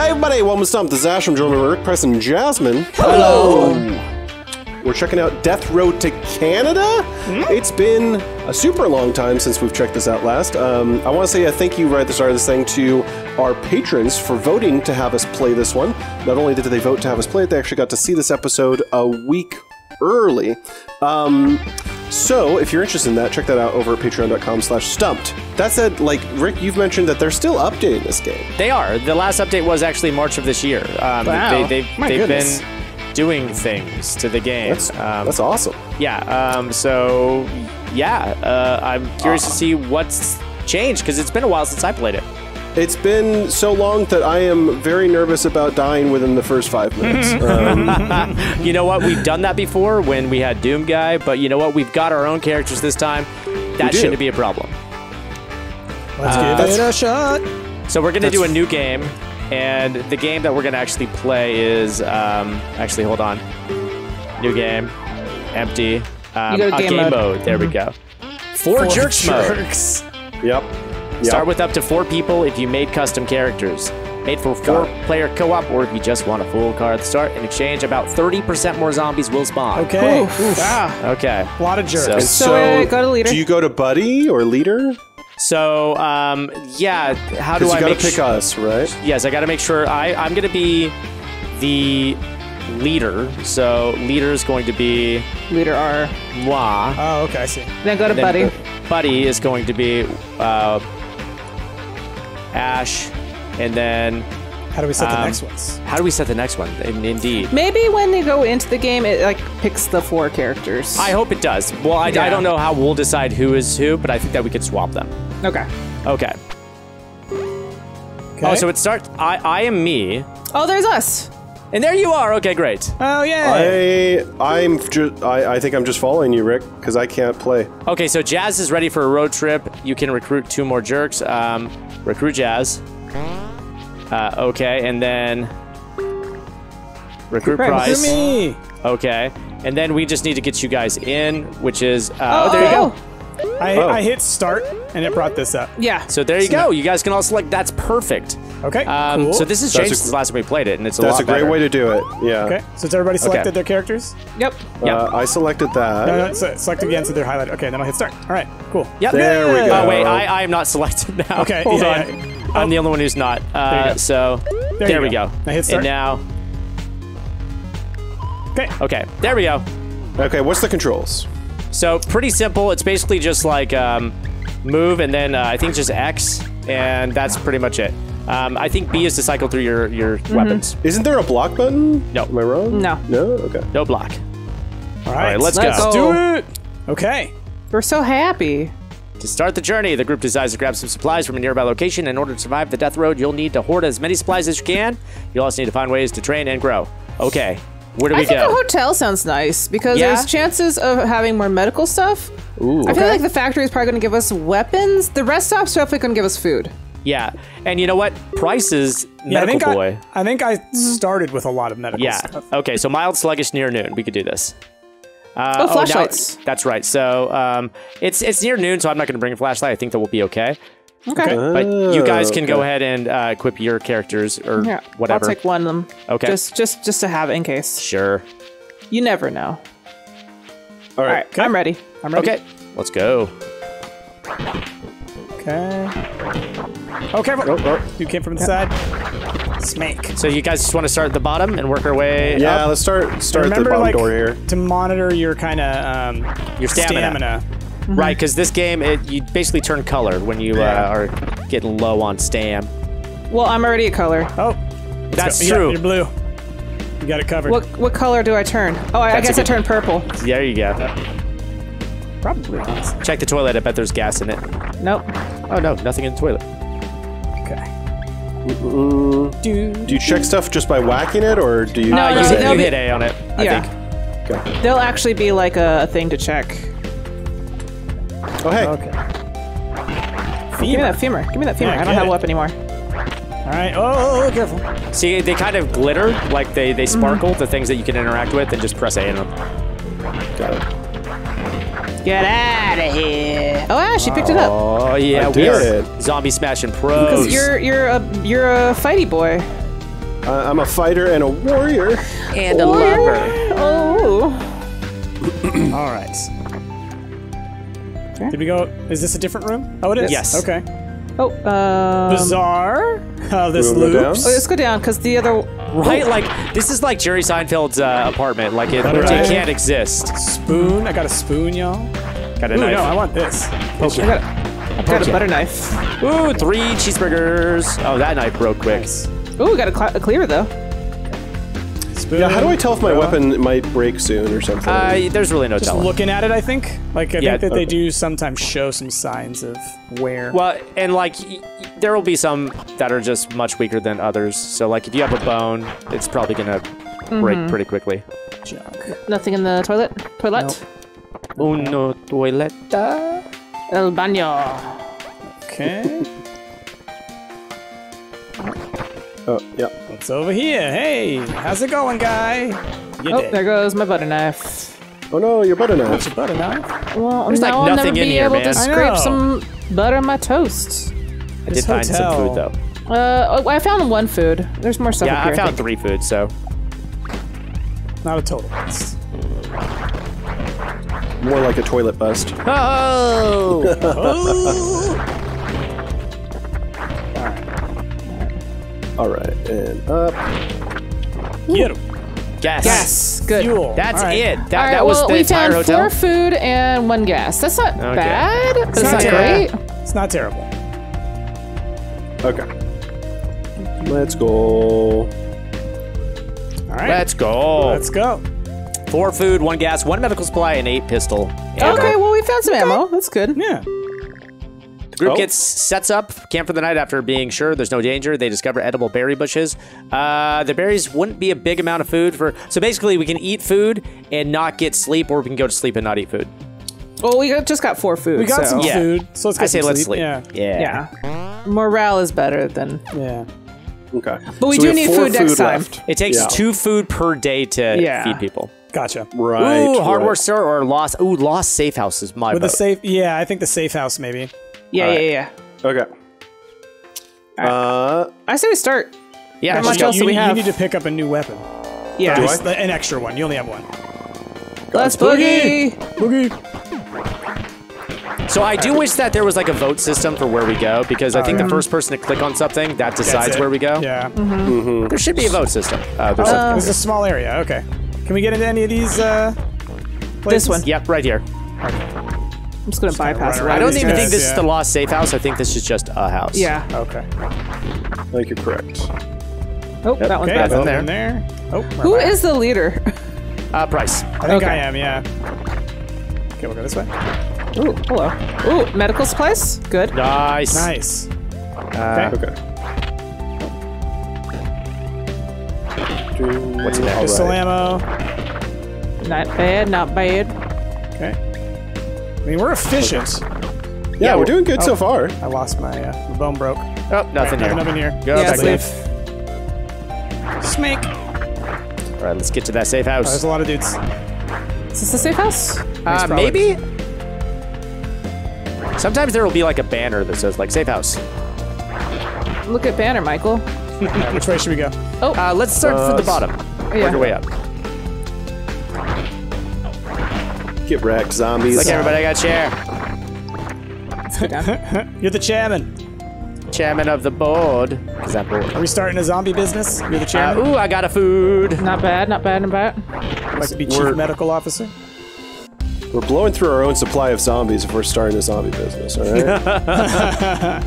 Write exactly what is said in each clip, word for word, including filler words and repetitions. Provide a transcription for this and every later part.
Hey everybody, welcome to Stumpt. This is Ash. I'm joined by Rick, Price, and Jasmine. Hello! We're checking out Death Road to Canada. Mm-hmm. It's been a super long time since we've checked this out last. Um, I want to say a thank you right at the start of this thing to our patrons for voting to have us play this one. Not only did they vote to have us play it, they actually got to see this episode a week early. Um, so if you're interested in that, check that out over at patreon dot com slash stumpt. That said, like, Rick, you've mentioned that they're still updating this game. They are. The last update was actually March of this year. Um, wow. They, they, My they've goodness. been... doing things to the game. That's, um, that's awesome. Yeah. Um, so, yeah, uh, I'm curious uh-huh. to see what's changed, because it's been a while since I played it. It's been so long that I am very nervous about dying within the first five minutes. um. You know what? We've done that before when we had Doom Guy, but you know what? We've got our own characters this time. That shouldn't be a problem. Let's uh, give it a shot. So we're going to do a new game. And the game that we're going to actually play is, um, actually, hold on. New game. Empty. Um, go game, game mode. mode. There mm-hmm. we go. Four, four jerks, jerks mode. Yep. yep. Start with up to four people if you made custom characters. Made for four-player co-op, or if you just want a full card start. In exchange, about thirty percent more zombies will spawn. Okay. Oof. Oof. Ah. Okay. A lot of jerks. So, so, so go to leader. Do you go to buddy or leader? So, um, yeah, how do I you gotta make pick sure? us, right? Yes, I got to make sure I, I'm going to be the leader. So, leader is going to be... Leader R. Moi. Oh, okay, I see. Then go to then Buddy. Buddy is going to be uh, Ash, and then... How do we set um, the next ones? How do we set the next one? Indeed. Maybe when they go into the game, it like picks the four characters. I hope it does. Well, I, yeah. I don't know how we'll decide who is who, but I think that we could swap them. Okay. Okay. Okay. Oh, so it starts... I, I am me. Oh, there's us. And there you are. Okay, great. Oh, yeah. I, I'm ju I, I think I'm just following you, Rick, because I can't play. Okay, so Jazz is ready for a road trip. You can recruit two more jerks. Um, recruit Jazz. Uh, okay, and then... Recruit Price. Me. Okay, and then we just need to get you guys in, which is... Uh, oh, oh, there you go. I, oh. I hit start, and it brought this up. Yeah. So there you so go. That, you guys can all select. That's perfect. Okay, um, cool. So this has changed since the last time we played it, and it's a lot better. That's a great way to do it, yeah. Okay, so has everybody selected okay. their characters? Yep. Uh, yep. I selected that. No, no, so select again so they're highlighted. Okay, then I hit start. All right, cool. Yep. There yeah. we go. Oh, wait, I, I am not selected now. Okay, hold yeah, on. Yeah. I'm oh. the only one who's not. Uh, there so there, there we go. go. I hit start. And now. Okay. Okay. There we go. Okay. What's the controls? So pretty simple. It's basically just like um, move and then uh, I think just X, and that's pretty much it. Um, I think B is to cycle through your your mm-hmm. weapons. Isn't there a block button? No. Am I wrong? No. No. Okay. No block. All right. All right let's, let's go. go. Let's do it. Okay. We're so happy. To start the journey, the group decides to grab some supplies from a nearby location. In order to survive the death road, you'll need to hoard as many supplies as you can. You'll also need to find ways to train and grow. Okay, where do we go? I think a hotel sounds nice, because yeah. there's chances of having more medical stuff. Ooh, I okay. feel like the factory is probably going to give us weapons. The rest stop's definitely going to give us food. Yeah, and you know what? Prices, yeah, medical I boy. I, I think I started with a lot of medical yeah. stuff. Yeah, okay, so mild sluggish near noon. We could do this. Uh, oh, flashlights. Oh, that's right. So um, it's it's near noon, so I'm not going to bring a flashlight. I think that will be okay. Okay. okay. Oh, but you guys can okay. go ahead and uh, equip your characters or yeah, whatever. I'll take one of them. Okay. Just just just to have it in case. Sure. You never know. All right. All right okay. I'm ready. I'm ready. Okay. Let's go. Okay. Oh, careful. Oh, oh. You came from the yeah. side. Make. So you guys just want to start at the bottom and work our way yeah, up? Yeah, let's start start remember, at the bottom like, door here. To monitor your kind of um, your stamina. stamina. Mm-hmm. Right, because this game, it, you basically turn color when you yeah. uh, are getting low on stam. Well, I'm already a color. Oh, that's go. true. Yeah, you're blue. You got it covered. What, what color do I turn? Oh, I, I guess I turn purple. There you go. Probably. Check the toilet. I bet there's gas in it. Nope. Oh, no. Nothing in the toilet. Okay. Mm-mm. Do, do you check stuff just by whacking it, or do you? No, uh, you, you hit A on it. I yeah. think. Okay. There'll actually be like a, a thing to check. Oh hey. Okay. Femur. Give me that femur. Give me that femur. Yeah, I don't have a weapon anymore. All right. Oh, careful. See, they kind of glitter, like they they sparkle. Mm. The things that you can interact with, and just press A in them. Got it. Get out of here. Oh, wow, she picked it up. Oh yeah, we are zombie smashing pros. Because you're you're a you're a fighty boy. Uh, I'm a fighter and a warrior. And a warrior. lover. Oh. All right. Did we go? Is this a different room? Oh, it is? Yes. Okay. Oh, um, bizarre. How this loops. Oh, let's go down, because the other... Right? Oh. Like, this is like Jerry Seinfeld's uh, apartment. Like, it, right. it can't exist. Spoon. I got a spoon, y'all. Got a Ooh, knife. no, I want this. Okay. I got a, I got a butter knife. Ooh, three cheeseburgers. Oh, that knife broke quick. Nice. Ooh, we got a, cl a cleaver, though. Spoon. Yeah, how do I tell if my weapon might break soon or something? Uh, there's really no telling. Just looking at it, I think. Like, I yeah, think that okay. they do sometimes show some signs of wear. Well, and like, there will be some that are just much weaker than others. So, like, if you have a bone, it's probably gonna mm-hmm. break pretty quickly. Junk. Nothing in the toilet? Toilet? No. Uno toileta. El baño. Okay. Oh, yeah. What's over here? Hey, how's it going, guy? You oh, did. There goes my butter knife. Oh no, your butter knife. What's your butter knife? Well, There's now like nothing I'll never in be here, able man. to scrape some butter on my toast. I this did find hotel. some food, though. Uh, oh, I found one food. There's more stuff yeah, up here. Yeah, I found I three food, so. Not a total bust. More like a toilet bust. Oh! Oh! All right, and up. Get him. Gas. Gas. Good. Fuel. That's right. it. That, right, that was well, the we entire hotel. We found four food and one gas. That's not okay. bad. It's, it's not, not great. It's not terrible. Okay. Let's go. All right. Let's go. Let's go. Four food, one gas, one medical supply, and eight pistol. Ammo. Okay. Well, we found some okay. ammo. That's good. Yeah. Group oh. gets sets up camp for the night after being sure there's no danger. They discover edible berry bushes. Uh, the berries wouldn't be a big amount of food for. So basically, we can eat food and not get sleep, or we can go to sleep and not eat food. Well, we just got four food. We got so. some yeah. food, so let's get I say some sleep. let's sleep. Yeah. yeah, yeah. Morale is better than yeah. Okay, but we so do we need food, food next time. Left. It takes yeah. two food per day to yeah. feed people. Gotcha. Right. Ooh, hardware right. store or lost. Ooh, lost safe house is my. With vote. the safe, yeah, I think the safe house maybe. Yeah, right. yeah, yeah. Okay. Right. Uh, I say we start. Yeah. How much got, else you, do we have? You need to pick up a new weapon. Yeah. Do I? An extra one. You only have one. Let's boogie. Boogie. So I do wish that there was like a vote system for where we go, because I think oh, yeah. the first person to click on something that decides where we go. Yeah. Mm-hmm. Mm-hmm. There should be a vote system. Uh, there's uh, it's a small area. Okay. Can we get into any of these? Uh, places? This one. Yep. Yeah, right here. Okay. I'm just gonna just bypass it. Right I don't even guys, think this yeah. is the lost safe house. I think this is just a house. Yeah. Okay. I think you're correct. Oh, yep. that one's okay, bad in there. there. Oh, Who back. is the leader? Uh, Price. I think okay. I am, yeah. Okay, we'll go this way. Ooh, hello. Ooh, medical supplies? Good. Nice. Nice. Uh, okay. okay. What's in there? Pistol right. ammo. Not bad, not bad. Okay. I mean, we're efficient. Yeah, yeah we're doing good oh, so far. I lost my uh, bone broke. Oh, nothing right, here. Nothing here. Go yeah, sleep. Snake. All right, let's get to that safe house. Oh, there's a lot of dudes. Is this the safe house? Uh, maybe. Sometimes there will be like a banner that says like safe house. Look at banner, Michael. Right, which way should we go? Oh, uh, let's start uh, from the bottom. Yeah. Work our way up. Get wrecked, zombies. Look, everybody, I got a chair. You're the chairman. Chairman of the board. Is that board? Are we starting a zombie business? You're the chairman. Uh, ooh, I got a food. Not bad, not bad, not bad. I'd like to be chief we're, medical officer. We're blowing through our own supply of zombies if we're starting a zombie business, all right?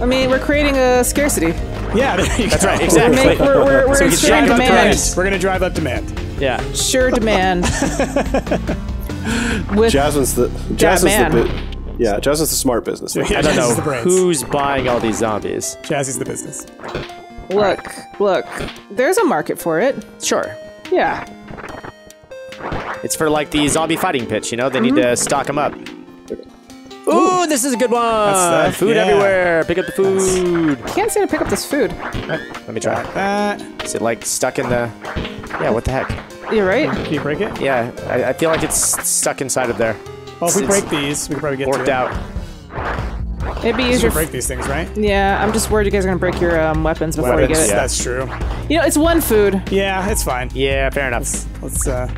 I mean, we're creating a scarcity. Yeah, there you that's go. right, exactly. Make, we're we're, we're so extreme demand. We're going to drive up demand. Yeah. Sure demand. With Jasmine's the Jasmine's man. the Yeah, Jasmine's the smart business. Yeah, I don't know who's buying all these zombies. Jazzy's the business. Look, right. look. There's a market for it. Sure. Yeah. It's for like the zombie fighting pitch, you know? They mm-hmm. need to stock them up. Ooh, this is a good one! That's food yeah. everywhere! Pick up the food! I can't seem to pick up this food. Let me try. Uh, is it like stuck in the... Yeah, what the heck? You're right. Can you break it? Yeah, I, I feel like it's stuck inside of there. Well, if we break these, we can probably get to it. Worked out. It'd be easier to break these things, right? Yeah, I'm just worried you guys are gonna break your um, weapons before weapons, you get it. Yeah. That's true. You know, it's one food. Yeah, it's fine. Yeah, fair enough. Let's, let's uh,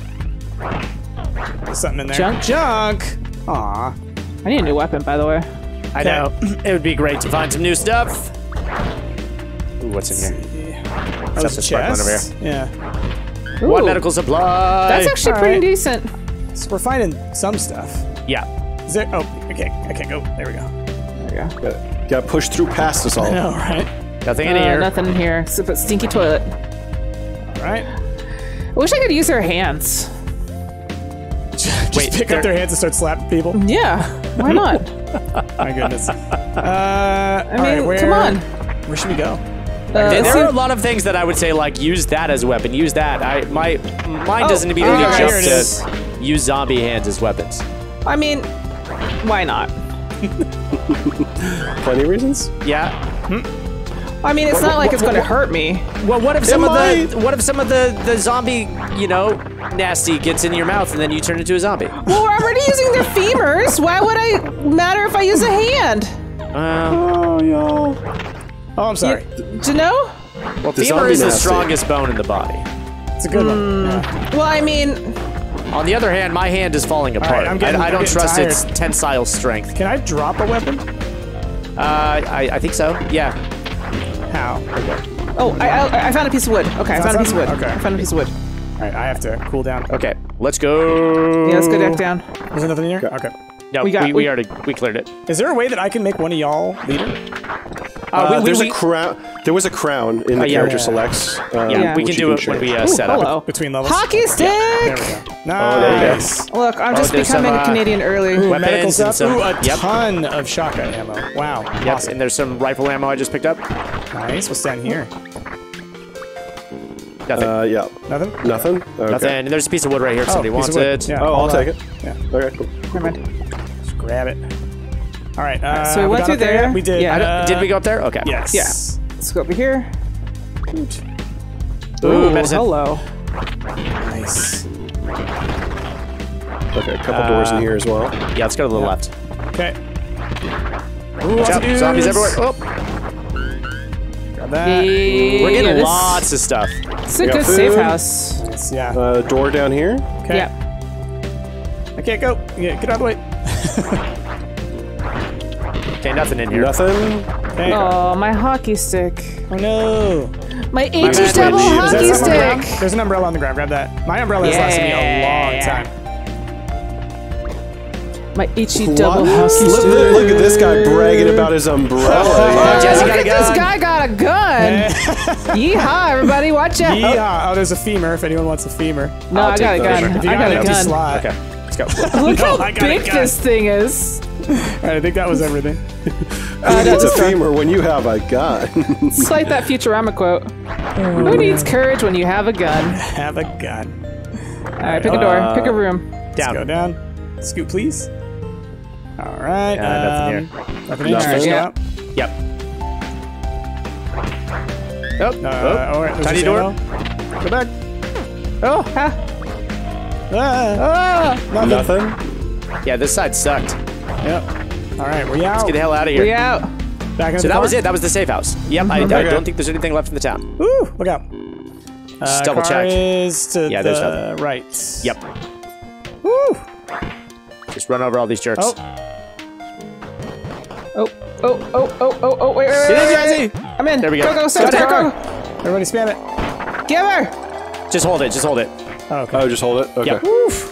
put something in there. Junk, junk. Aw, I need a new weapon, by the way. I okay. know. It would be great to find some new stuff. Ooh, what's in here? That's a chest. Over here. Yeah. Ooh. One medical supply. That's actually All pretty right. decent. So we're finding some stuff. Yeah. Is there? Oh, okay. I can't go. There we go. Yeah. Gotta, gotta push through past us all. I know, right? Nothing in uh, here. Nothing in here. Except a stinky toilet. Alright. I wish I could use their hands. Just Wait, pick they're... up their hands and start slapping people? Yeah. Why not? My goodness. Uh, I mean, right, where, come on. Where should we go? Uh, there there are a lot of things that I would say, like, use that as a weapon. Use that. I My Mine oh, doesn't immediately right, jump to is. use zombie hands as weapons. I mean, why not? Plenty of reasons. Yeah. Hmm? I mean, it's what, not like what, it's going to hurt me. Well, what if some of the what if some of the the zombie, you know, nasty gets in your mouth and then you turn into a zombie? Well, we're already using their femurs. Why would I matter if I use a hand? Uh, oh, y'all. Oh, I'm sorry. You, do you know? Well, the femur is the strongest bone in the body. It's a good mm, one. Yeah. Well, I mean. On the other hand, my hand is falling apart. Right, I'm getting, I, I don't trust tired. its tensile strength. Can I drop a weapon? Uh, I, I think so. Yeah. How? Okay. Oh, I, I I found a piece of wood. Okay, I found a piece of wood. Okay, I found a piece of wood. All right, I have to cool down. Okay, let's go. Yeah, let's go deck down. Is there nothing in here? Okay. No, we got, we, we, we already we cleared it. Is there a way that I can make one of y'all leader? Uh, uh, we, there's we, a crown. There was a crown in the uh, yeah, character yeah. selects. Um, yeah, we can do can it share. when we uh, Ooh, set hello. up between levels. Hockey stick. Yeah. There we go. Nice. Oh, Look, I'm just oh, becoming some, uh, Canadian early. Ooh, weapons and some, Ooh, a yep. ton of shotgun ammo. Wow. Yep. Awesome. And there's some rifle ammo I just picked up. Nice. What's down here? Nothing. Uh, yeah. Nothing. Nothing. Okay. Nothing. And there's a piece of wood right here. If oh, somebody wants it. Yeah, oh, I'll take it. Yeah. Okay. Cool. Never mind. Just grab it. All right. Uh, so we, we went through there. there. We did. Yeah. Uh, did we go up there? Okay. Yes. Yeah. Let's go over here. Oops. Ooh, Ooh hello. Nice. Okay, a couple uh, doors in here as well. Yeah, let's go to the yeah. left. Okay. Ooh, watch out. Zombies everywhere. Oh. Grab that. Hey, We're getting yeah, lots of stuff. It's a good food. safe house. Nice, yeah. Uh, door down here. Okay. Yeah. I can't go. Yeah, get out of the way. Okay, nothing in here. Nothing. Oh, my hockey stick. Oh no. My eighty double hockey stick. There's an umbrella on the ground. Grab that. My umbrella has yeah. lasted me a long time. My itchy double hockey stick. Look, look at this guy bragging about his umbrella. Oh, Jesse got a gun. This guy got a gun. Yeehaw, everybody, watch out. Yeehaw. Oh, there's a femur. If anyone wants a femur. No, I'll I got a gun. I got a gun. Slot. Okay, let's go. Look no, how big this thing is. Alright, I think that was everything. Uh, no, it's a femur when you have a gun. It's like that Futurama quote. Oh. Who needs courage when you have a gun? Have a gun. Alright, pick uh, a door. Pick a room. Down. Let's go down. Scoot, please. Alright. Uh, um, nothing here. Nothing interesting. Yep. yep. Oh, uh, oh. Alright, tiny door. Go back. Oh, ha. Ah. Ah. Nothing. nothing. Yeah, this side sucked. Yep. All right, we out. Let's get the hell out of here. We out. Back in so the that car? was it. That was the safe house. Yep. Mm-hmm. I, okay. I don't think there's anything left in the town. Ooh, look out. Just uh, double car check. Is to yeah, the there's nothing. Right. Yep. Woo. Just run over all these jerks. Oh. Oh. Oh. Oh. Oh. Oh. Oh. Wait. Wait. Wait. wait. I'm in. There we go. Go. Go. Start go, go, go. Everybody, spam it. Give her. Just hold it. Just hold it. Oh, okay. Oh, just hold it. Okay. Yep. Woof.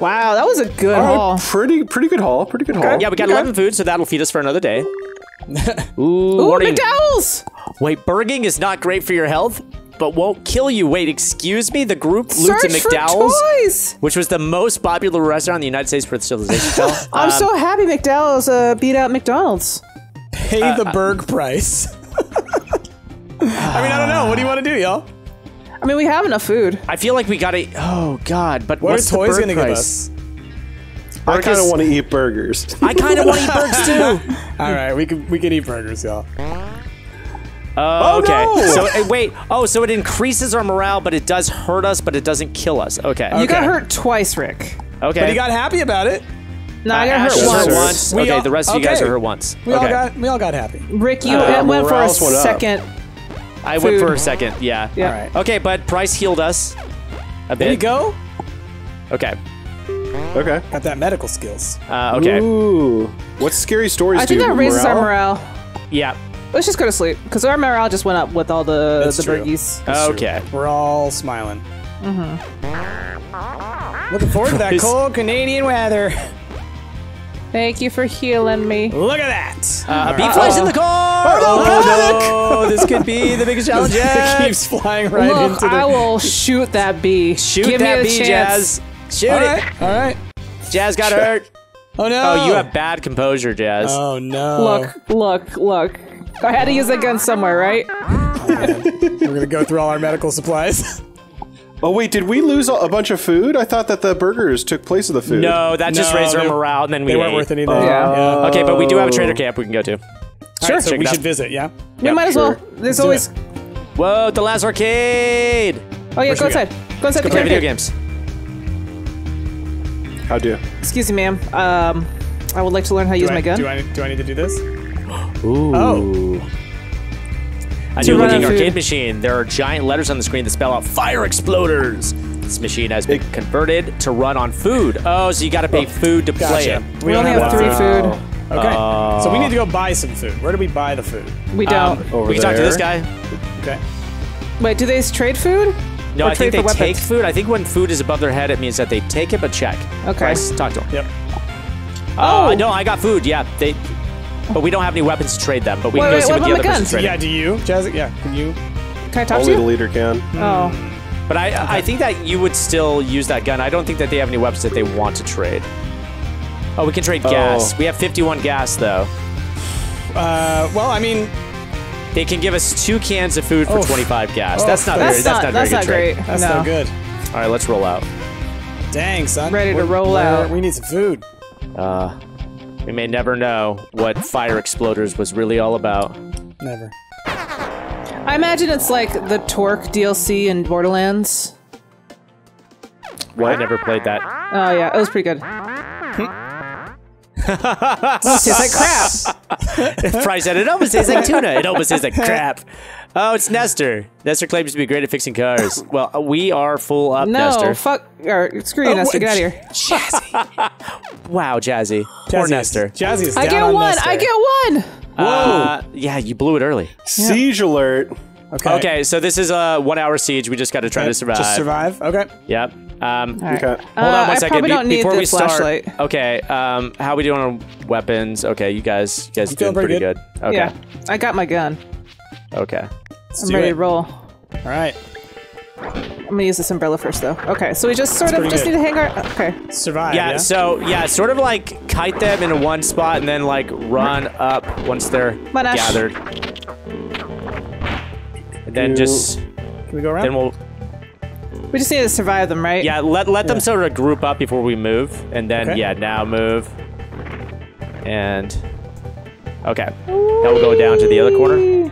Wow, that was a good right, haul. Pretty, pretty good haul. Pretty good haul. Yeah, we got okay. eleven food, so that'll feed us for another day. Ooh, Ooh McDowell's! Wait, burging is not great for your health, but won't kill you. Wait, excuse me? The group looted McDowell's, toys. which was the most popular restaurant in the United States for the civilization. so, I'm um, so happy McDowell's uh, beat out McDonald's. Pay uh, the uh, burg price. I mean, I don't know. What do you want to do, y'all? I mean, we have enough food. I feel like we gotta. Oh God! But what's the toys gonna give us? I kind of want to eat burgers. I kind of want to eat burgers too. All right, we can we can eat burgers, y'all. Uh, oh, okay. No! So it, wait. Oh, so it increases our morale, but it does hurt us, but it doesn't kill us. Okay. okay. You got hurt twice, Rick. Okay. But he got happy about it. No, I got hurt once. Hurt once. Okay, all, the rest of okay. you guys are hurt once. We okay. all got we all got happy. Rick, you uh, went for a second. I went for a second. Yeah. yeah. All right. Okay, but Price healed us a bit. There you go. Okay. Okay. Got that medical skills. Uh, okay. Ooh. What's scary stories? I think do? that raises morale? our morale. Yeah. Let's just go to sleep because our morale just went up with all the That's the birdies. Okay. True. We're all smiling. Mm-hmm. Looking forward to that cold Canadian weather. Thank you for healing me. Look at that! Uh, a bee right. flies uh -oh. in the car! Oh, oh, no, look! This could be the biggest challenge yet. It keeps flying right look, into the... I will shoot that bee. Shoot Give that me bee, chance. Jazz. Shoot All right. it. All right. Jazz got sure. hurt. Oh, no. Oh, you have bad composure, Jazz. Oh, no. Look, look, look. I had to use that gun somewhere, right? Oh, we're going to go through all our medical supplies. Oh wait, did we lose a bunch of food? I thought that the burgers took place of the food. No, that just no, raised our morale, and then we they ate. weren't worth anything. Oh. Yeah. Yeah. Okay, but we do have a trader camp we can go to. All sure, right, so we should visit. Yeah, we yep, might as well. Sure. There's Let's always. Whoa, the last arcade! Oh yeah, go inside. Go? go inside. Go inside. Play video games. How do? You? Excuse me, ma'am. Um, I would like to learn how to use I, my gun. Do I do I need to do this? Ooh. Oh. A new looking arcade machine. There are giant letters on the screen that spell out Fire Exploders. This machine has been converted to run on food. Oh, so you got to pay food to play it. We, we only have three food. Okay. Uh, so we need to go buy some food. Where do we buy the food? We don't. Um, Over we can there. talk to this guy. Okay. Wait, do they trade food? No, I think they take food. I think when food is above their head, it means that they take it but check. Okay. Price, talk to him. Yep. Oh, uh, no, I got food. Yeah, they... But we don't have any weapons to trade them. But we wait, can go wait, see what the other guns? Person Yeah, do you, Jazz? Yeah, can you? Can I talk Only to you? Only the leader can. Oh. Mm. But I, okay. I think that you would still use that gun. I don't think that they have any weapons that they want to trade. Oh, we can trade oh. gas. We have fifty-one gas, though. Uh, well, I mean, they can give us two cans of food for oh. twenty-five gas. Oh, that's not that's very. Not, that's not that's very not good great. Trade. That's no. not good. All right, let's roll out. Dang, son. Ready to we're, roll we're, out. We need some food. Uh. We may never know what Fire Exploders was really all about. Never. I imagine it's like the Torque D L C in Borderlands. Well, I never played that. Oh yeah, it was pretty good. It tastes like crap. Price said it almost tastes like tuna. It almost tastes like crap. Oh, it's Nestor. Nestor claims to be great at fixing cars. Well, we are full up, no, Nestor. No, fuck. Or, screw you, oh, Nestor. Get out of here. Jazzy. Wow, Jazzy. Jazzy. Poor Nestor. Jazzy is down I get on one. Nestor. I get one. Whoa. Uh, yeah, you blew it early. Siege yeah. alert. Okay. Okay, so this is a one-hour siege. We just got to try okay. to survive. Just survive. Okay. Yep. Um, right. Okay. Hold on one uh, second. I Be don't need before we start. Flashlight. Okay. Um, how are we doing on weapons? Okay, you guys, you guys I'm doing pretty, pretty good. good. Okay. Yeah, I got my gun. Okay. Let's I'm ready it. to roll. All right. I'm gonna use this umbrella first, though. Okay, so we just sort That's of just good. need to hang our. Okay. Survive. Yeah, yeah. So yeah, sort of like kite them into one spot and then like run up once they're Manash. gathered. And then you... just. Can we go around? Then we'll. We just need to survive them, right? Yeah, let let yeah. them sort of group up before we move, and then okay. yeah, now move, and okay, Whee! now we'll go down to the other corner. Whee!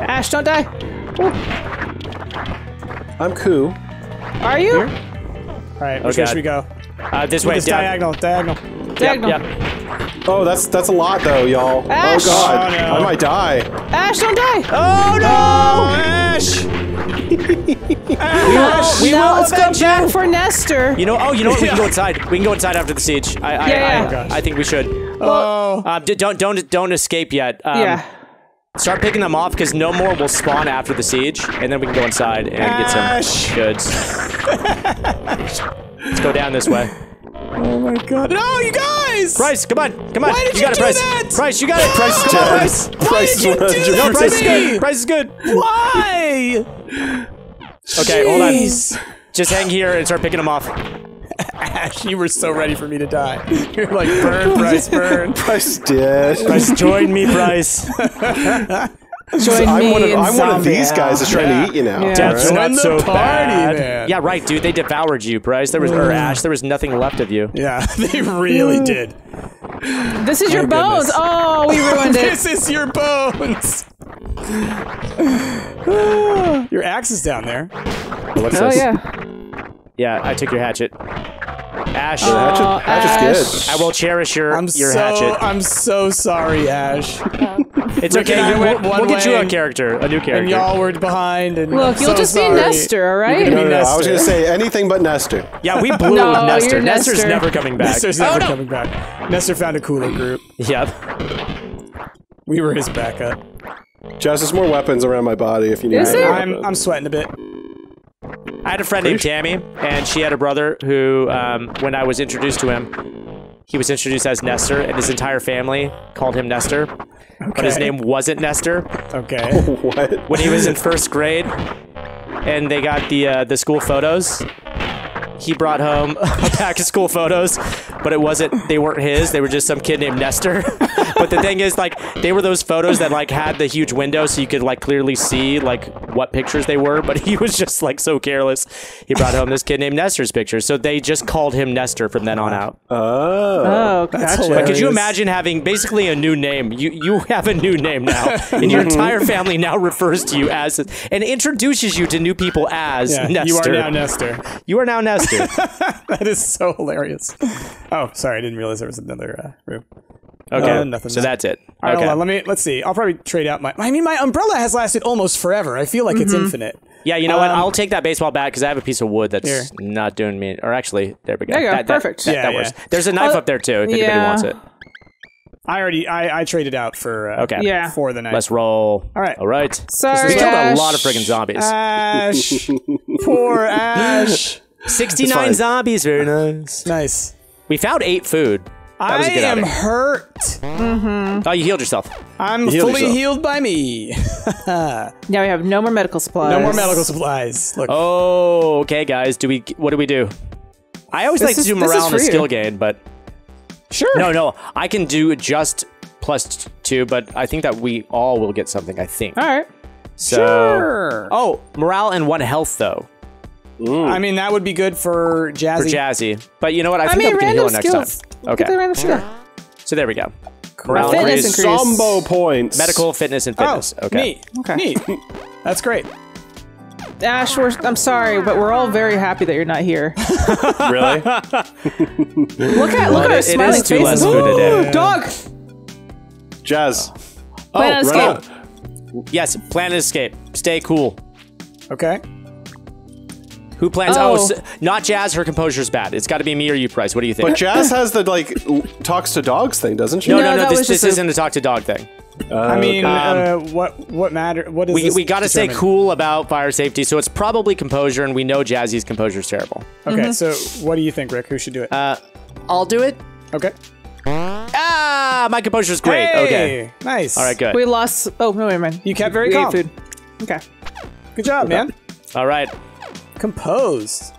Ash, don't die. Whee! I'm cool. Are you? All right, which okay. way should we go? Uh, this way, this down. diagonal, diagonal. Yep, yep. Oh, that's that's a lot though, y'all. Oh god, oh, no. I might die. Ash, don't die! Oh no, oh, Ash! Ash! We will avenge you for Nestor. You know, oh, you know what? We can go inside. We can go inside after the siege. I, I, yeah, I, yeah. I, I think we should. Oh, uh, don't don't don't escape yet. Um, yeah. Start picking them off because no more will spawn after the siege, and then we can go inside and Ash. get some goods. Let's go down this way. Oh my god. No, you guys! Price, come on, come on. Why did you, you got do it, Price. That? Price, you got it, Price. Come on, Price. Why Price did you do no, Price is good. Price is good. Why? Okay, Jeez. hold on. Just hang here and start picking them off. Ash, you were so ready for me to die. You're like, burn, Price, burn. Price dead. Price, join me, Price. So I'm, one of, I'm one of these guys that's trying yeah. to eat you now. Yeah. Death's right? not so party, bad. Man. Yeah, right, dude. They devoured you, Bryce. There was or Ash. There was nothing left of you. Yeah, they really did. This is oh your bones. Goodness. Oh, we ruined it. This is your bones. Your axe is down there. Oh, what's this? Yeah. Yeah, I took your hatchet. Ash. Oh, hatchet, hatchet's Ash. Good. I will cherish your, I'm your so, hatchet. I'm so sorry, Ash. It's Rick okay. We'll, we'll get you a character, a new character. And y'all were behind. And Look, I'm you'll so just sorry. be Nestor, all right? No, no, no, Nestor. I was going to say anything but Nestor. Yeah, we blew no, Nestor. Nestor's Nestor. never coming back. Nestor's oh, never no. coming back. Nestor found a cooler group. Yep. We were his backup. Jess, there's more weapons around my body if you need Is any. I'm, I'm sweating a bit. I had a friend named Tammy, and she had a brother who, um, when I was introduced to him, he was introduced as Nestor, and his entire family called him Nestor. Okay. But his name wasn't Nestor. Okay. What? When he was in first grade, and they got the uh, the school photos, he brought home a pack of school photos, but it wasn't. They weren't his. They were just some kid named Nestor. But the thing is, like, they were those photos that like had the huge window, so you could like clearly see like what pictures they were. But he was just like so careless. He brought home this kid named Nestor's picture, so they just called him Nestor from then on out. Oh, oh, that's hilarious. But could you imagine having basically a new name? You you have a new name now, and your entire family now refers to you as and introduces you to new people as yeah, Nestor. You are now Nestor. You are now Nestor. That is so hilarious. Oh, sorry, I didn't realize there was another uh, room. Okay, uh, nothing. So that's it. All right, okay. Hold on, let me let's see. I'll probably trade out my. I mean, my umbrella has lasted almost forever. I feel like mm-hmm. it's infinite. Yeah, you know um, what? I'll take that baseball bat because I have a piece of wood that's here. Not doing me. Or actually, there we go. There you go. That, Perfect. That, that, yeah, that yeah. works. There's a knife uh, up there too. If anybody yeah. wants it. I already I, I traded out for uh, okay yeah. for the night. Let's roll. All right, all right. Sorry, we killed a lot of friggin' zombies. Ash, poor Ash. sixty-nine zombies, very nice. Nice. We found eight food. That was a good I outing. am hurt. Mm-hmm. Oh, you healed yourself. I'm you healed fully yourself. healed by me. Now we have no more medical supplies. No more medical supplies. Look. Oh, okay, guys. Do we? What do we do? I always this like is, to do morale and a skill gain, but sure. No, no, I can do just plus two, but I think that we all will get something. I think. All right. So, sure. Oh, morale and one health though. Mm. I mean, that would be good for Jazzy. For Jazzy. But you know what? I, I think mean, that we can heal next skills. time. Okay. Get the yeah. So there we go. Corral increase. increase. Combo points. Medical, fitness, and fitness. Oh, okay. Neat. Okay. Neat. That's great. Ash, we're, I'm sorry, but we're all very happy that you're not here. Really? Look at look at our smiling faces. It is two less food today. Ooh, dog. Jazz. Oh, plan oh, and escape. Out. Yes, plan and escape. Stay cool. Okay. Who plans? Oh, oh not Jazz. Her composure's bad. It's got to be me or you, Price. What do you think? But Jazz has the like talks to dogs thing, doesn't she? No, no, no. no this this isn't a talk to dog thing. Uh, I mean, um, uh, what what matter? What is we this we got to stay cool about fire safety? So it's probably composure, and we know Jazzy's composure's terrible. Okay, mm-hmm. So what do you think, Rick? Who should do it? Uh, I'll do it. Okay. Ah, my composure's great. Hey, okay, nice. All right, good. We lost. Oh no, wait a minute. You kept very we calm. Ate food. Okay. Good job, We're man. Up. All right. Composed.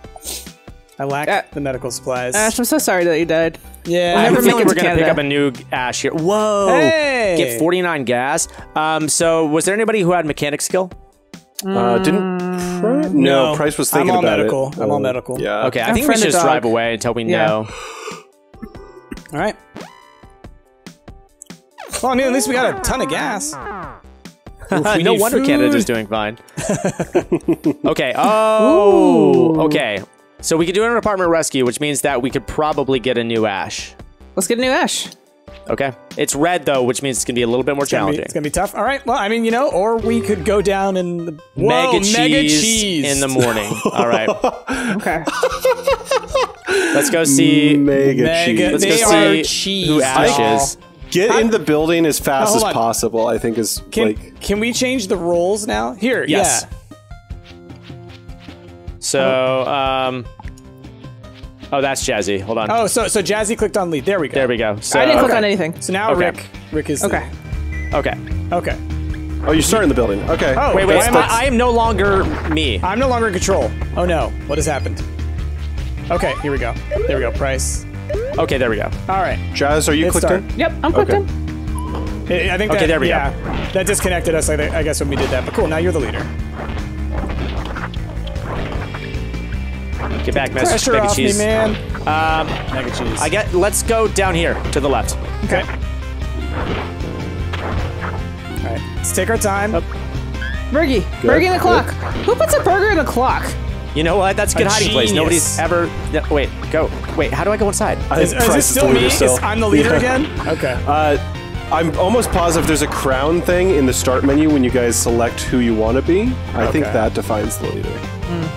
I lack uh, the medical supplies. Ash, I'm so sorry that you died. Yeah, I feel like we're gonna pick up a new Ash here. Whoa! Hey. Get forty-nine gas. Um, so was there anybody who had mechanic skill? Mm. Uh, didn't. Pri no, no, Price was thinking I'm all about medical. It. I'm all medical. Yeah. Okay, I I'm think we should just drive away until we yeah. know. All right. Well, I mean, at least we got a ton of gas. We no wonder food. Canada's doing fine. Okay. Oh. Ooh. Okay. So we could do an apartment rescue, which means that we could probably get a new Ash. Let's get a new Ash. Okay. It's red, though, which means it's going to be a little bit more it's challenging. Gonna be, it's going to be tough. All right. Well, I mean, you know, or we could go down in the... Whoa, mega, cheese mega cheese in the morning. All right. Okay. Let's go see... Mega, mega cheese. Let's go see who Ash oh. is. Get I'm, in the building as fast as possible, I think is can, like... Can we change the roles now? Here, yes. Yeah. So, um... Oh, that's Jazzy. Hold on. Oh, so so Jazzy clicked on lead. There we go. There we go. So, I didn't click okay. on anything. So now okay. Rick Rick is... Okay. Lead. Okay. Okay. Oh, you start in the building. Okay. Oh, wait, wait. That's, that's... I am no longer me. I'm no longer in control. Oh, no. What has happened? Okay, here we go. There we go. Price... Okay, there we go. All right. Jazz, are you it's clicked start. in? Yep, I'm clicked okay. in. Hey, I think okay, that, there we yeah, go. That disconnected us, I guess, when we did that. But cool, now you're the leader. Get back, Miss. Mega off cheese. Me, man. Um, Mega cheese. I get, let's go down here to the left. Okay. All right, right. Let's take our time. Up. Bergie, good. Bergie in the clock. Good. Who puts a burger in the clock? You know what? That's a good a hiding genius. place. Nobody's ever. No, wait, go. Wait, how do I go inside? Is, is it still me? Is, I'm the leader yeah. again? Okay. Uh, I'm almost positive there's a crown thing in the start menu when you guys select who you want to be. I okay. think that defines the leader. Mm.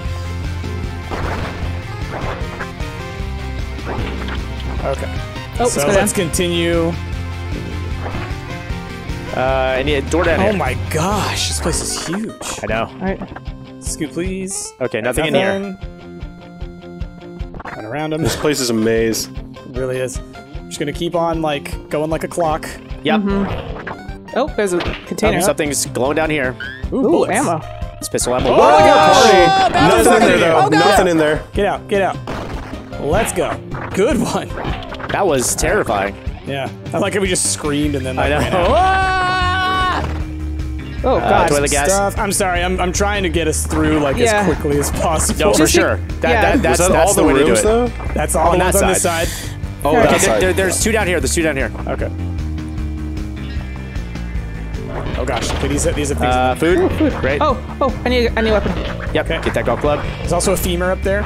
Okay. Oh, so let's continue. Uh, I need a door down here. Oh my gosh, this place is huge. I know. All right. Scoot, please. Okay, nothing, nothing. in here. Run around him. This place is a maze. It really is. I'm just gonna keep on, like, going like a clock. Yep. Mm-hmm. Oh, there's a container. Um, something's glowing down here. Ooh, Ooh ammo. It's pistol ammo. Oh, oh my gosh! Oh, nothing in there, though. Oh, nothing in there. Get out, get out. Let's go. Good one. That was terrifying. Yeah. I like how we just screamed and then like, I know. Ran out. Ah! Oh, God. Uh, toilet gas. Stuff. I'm sorry. I'm, I'm trying to get us through like yeah. as quickly as possible. No, just for sure. Like, that, yeah. that, that's that that's all the way to do it. Though? That's all on that side. On this side. Oh, okay, that side. There, there's two down here. There's two down here. Okay. Oh, gosh. Okay, these, are, these are things. Uh, food. Oh, food. Great. Oh, oh. I need, I need a weapon. Yep. Okay. Get that golf club. There's also a femur up there.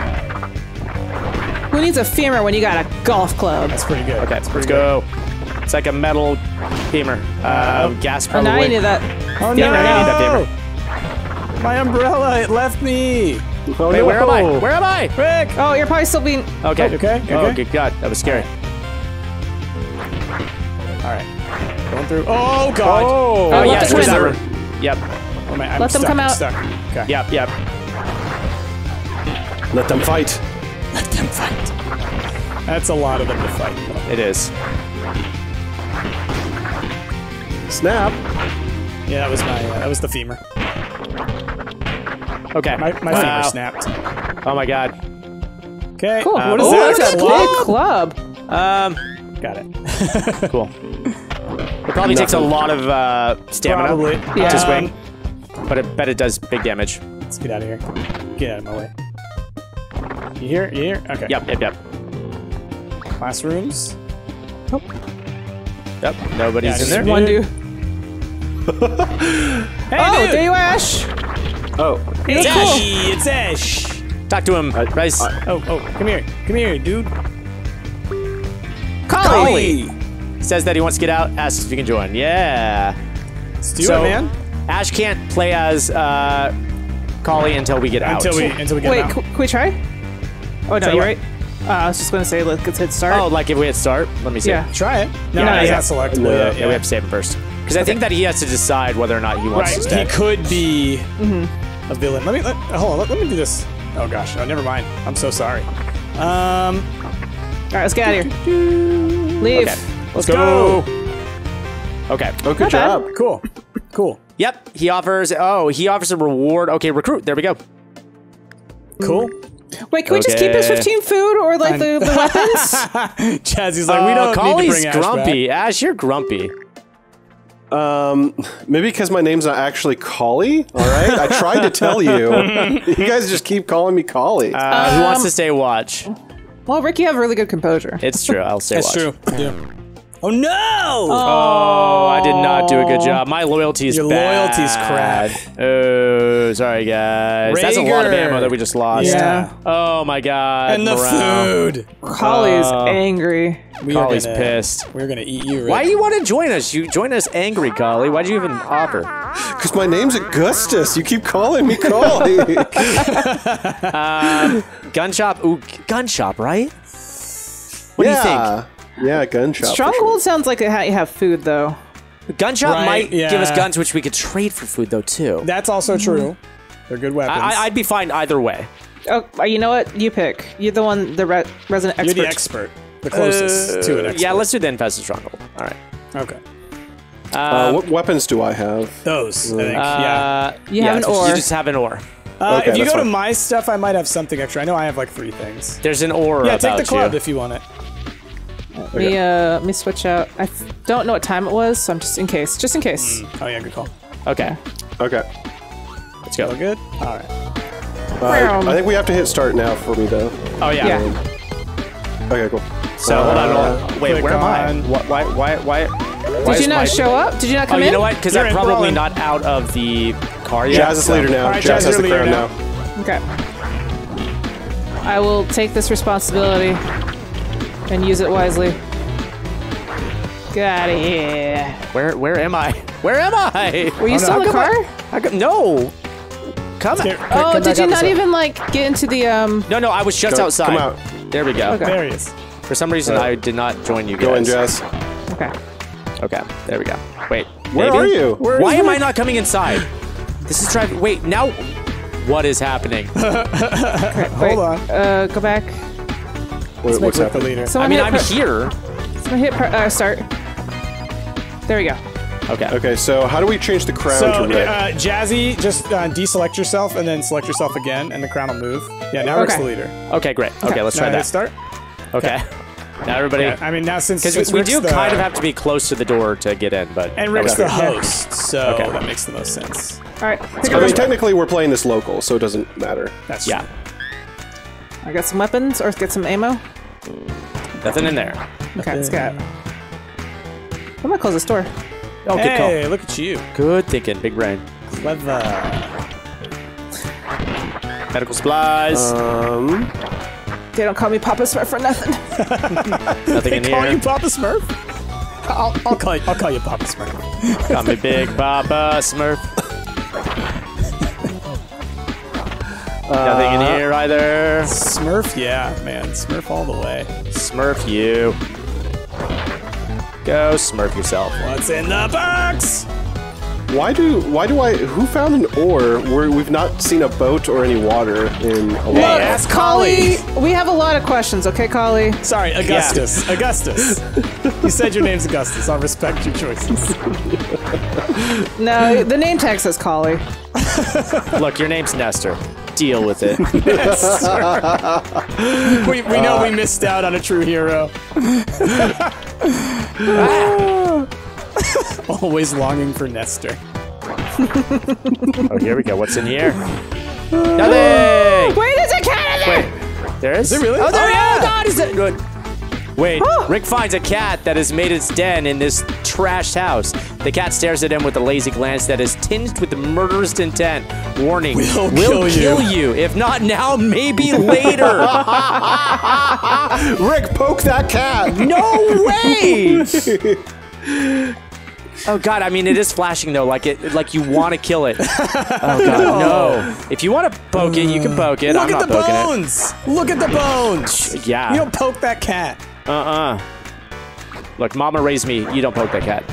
Who needs a femur when you got a golf club? That's pretty good. Okay, that's pretty let's go. Good. It's like a metal femur. Um, oh. Gas probably. Oh, now you need that. Oh, femur, no! I need that femur. My umbrella, it left me. Oh, Wait, no. where am I? Where am I? Rick! Oh, you're probably still being... Okay. Okay. okay. okay. Oh, good God. That was scary. All right. Going through. Oh, God. Oh, oh yes. Let them come out. Yep. Oh, man, I'm let stuck. them come out. I'm stuck. Okay. Yep, yep. Let them fight. Let them fight. That's a lot of them to fight. It is. Snap. Yeah, that was my. Uh, that was the femur. Okay. My, my wow. femur snapped. Oh my God. Okay. Cool. Um, what is oh, that? That's a big club. Um. Got it. Cool. It probably takes a lot of uh, stamina probably. to yeah. swing, but I bet it does big damage. Let's get out of here. Get out of my way. You hear? You hear? Okay. Yep, yep, yep. Classrooms. Oh. Yep, nobody's yeah, in there. One dude. Hey, oh, dude. there you Ash! Oh. Hey, it's Ash! Cool. It's Ash! Talk to him, uh, Rice. Uh, oh, oh, come here. Come here, dude. Collie! Collie! Says that he wants to get out, asks if you can join. Yeah. Let's do so, it, man. Ash can't play as uh, Collie until we get until out. We, until we get Wait, out. Wait, can we try? Oh, no, you're right. Uh, I was just going to say, let's hit start. Oh, like if we hit start? Let me see. Yeah. Try it. No, no, no he's yeah. not selectable. No, yeah, yeah, we have to save him first. Because okay. I think that he has to decide whether or not he wants right. to stay. He could be mm-hmm. a villain. Let me, let, hold on, let, let me do this. Oh, gosh. Oh, never mind. I'm so sorry. Um, All right, let's get out of here. Leave. Okay. Let's, let's go. go. Okay. Oh, good job. Cool. Cool. Yep. He offers, oh, he offers a reward. Okay, recruit. There we go. Cool. Wait, can okay. we just keep his fifteen food or like the, the weapons? Chazzy's like, uh, we don't Collie's need to bring Ash grumpy. Back. Ash, you're grumpy. Um, maybe because my name's not actually Collie. All right, I tried to tell you. You guys just keep calling me Collie. Uh, um, who wants to stay watch? Well, Rick, you have really good composure. It's true. I'll stay That's watch. That's true. Yeah. Oh no! Oh, oh, I did not do a good job. My loyalty is Your bad. loyalty's crap. Oh, sorry guys. Rager. That's a lot of ammo that we just lost. Yeah. Oh my God. And the Brown. food. Collie's uh, angry. Collie's gonna, pissed. We're gonna eat you. Rick. Why do you want to join us? You join us angry, Collie. Why'd you even offer? Because my name's Augustus. You keep calling me Collie. um, gun shop. Ooh, gun shop, right? What yeah. do you think? Yeah, gun shop. Stronghold sure. sounds like how you have food, though. Gun shop right, might yeah. give us guns, which we could trade for food, though, too. That's also true. They're good weapons. I, I'd be fine either way. Oh, you know what? You pick. You're the one, the re resident expert. You're the expert. The closest uh, to an expert. Yeah, let's do the infested stronghold. All right. Okay. Uh, uh, what weapons do I have? Those, I think. Uh, yeah. You yeah, have an ore. You just have an ore. Uh, okay, if you go fine. to my stuff, I might have something extra. I know I have, like, three things. There's an ore Yeah, take the club you. if you want it. Let me, uh, let me switch out. I don't know what time it was, so I'm just in case. Just in case. Mm. Oh, yeah, good call. Okay. Okay. Let's go. All good? All right. Uh, I think we have to hit start now for me, though. Oh, yeah. yeah. Okay, cool. So, uh, hold on. Hold on. Wait, where on. am I? Why, why, why? Did you not show up? Did you not come in? Oh, you know what? Because I'm probably not out of the car yet. Jazz is leader now. Jazz has the crown now. Okay. I will take this responsibility and use it wisely. Get out of here. Where where am I? Where am I? Were you oh, still no. in the car? I, I, no. Come here. Oh, come did you not even, like, get into the, um... No, no, I was just go, outside. Come out. There we go. Okay. There he is. For some reason, uh, I did not join you guys. Go in, Jess. Okay. Okay, there we go. Wait. Where maybe? Are you? Where Why are you? Am I not coming inside? This is driving... Wait, now... What is happening? Okay, hold on. Uh, go back. Wait, what's happening? I mean, I'm here. So hit uh, start. There we go. Okay. Okay, so how do we change the crown so, to red? Uh, Jazzy, just uh, deselect yourself and then select yourself again, and the crown will move. Yeah, now Rick's okay. the leader. Okay, great. Okay, okay let's now try that. Start. Okay. Now everybody. Yeah, I mean, now since, since we Rick's do the, kind of have to be close to the door to get in, but and Rick's the host, so okay. that makes the most sense. All right. I mean, technically, we're playing this local, so it doesn't matter. That's yeah. True. I got some weapons. Or get some ammo. Nothing in there. Okay, let's go. I'm gonna close this door. Oh, hey, good call. Hey, look at you. Good thinking, big brain. Clever. Medical supplies. Um. They don't call me Papa Smurf for nothing. nothing they in here. They call you Papa Smurf? I'll, I'll call you. I'll call you Papa Smurf. Call me Big Papa Smurf. Nothing in here either. Smurf, yeah, man. Smurf all the way. Smurf you. Go smurf yourself. What's in the box? Why do why do I who found an ore where we've not seen a boat or any water in a while? Hey, ask Collie. We have a lot of questions, okay, Collie? Sorry, Augustus. Yeah. Augustus. You said your name's Augustus. I'll respect your choices. No, the name tag says Collie. Look, your name's Nestor. Deal with it. Yes, sir. we we know uh, we missed out on a true hero. ah. Always longing for Nestor. Oh, here we go. What's in the air? Nothing. Wait, there's a cat in there. Wait, there is. Is it really? Oh, there oh yeah. Oh God, is it good? Wait, oh. Rick finds a cat that has made its den in this trashed house. The cat stares at him with a lazy glance that is tinged with murderous intent. Warning, we'll, we'll kill, kill you. you. If not now, maybe later. Rick, poke that cat. No way. Oh, God, I mean, it is flashing, though, like it, like you want to kill it. Oh, God, no. If you want to poke it, you can poke it. Look I'm at not the bones. It. Look at the bones. Yeah. You don't poke that cat. Uh-uh. Look, Mama raised me. You don't poke that cat.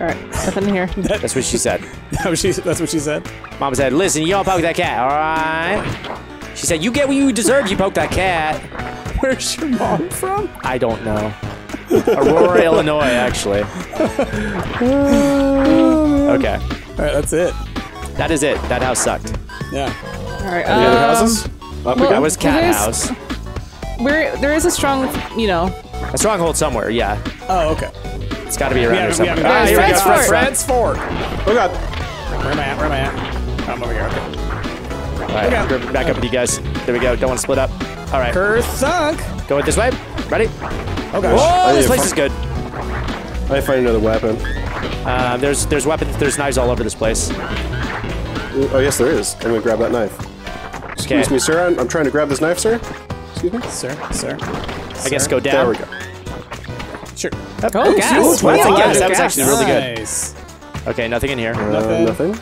All right, nothing here. that, that's what she said. That's what she said? Mama said, listen, you don't poke that cat, all right? She said, you get what you deserve, you poke that cat. Where's your mom from? I don't know. Aurora, Illinois, actually. Okay. All right, that's it. That is it. That house sucked. Yeah. All right. Any um, other houses? Well, that was cat is, house. Where there is a strong, you know. A stronghold somewhere, yeah. Oh, okay. It's got to be around here somewhere. Ah, here we go. Fred's, Fred's Fort. Oh God. Where am I at? Where am I at? I'm over here. Okay. All right, okay. We're back up with you guys. There we go. Don't want to split up. All right. Kerthunk. Going this way. Ready? Oh gosh. Whoa, this place is good. I find another weapon. Uh, there's there's weapons. There's knives all over this place. Oh yes, there is. I'm gonna grab that knife. Excuse me, sir. I'm, I'm trying to grab this knife, sir. Excuse me, sir. Sir. I guess go down. There we go. Sure. Oh, oh gas. Ooh, wow. That's a gas. That was actually really good. Nice. Okay, nothing in here. Uh, nothing. Nothing.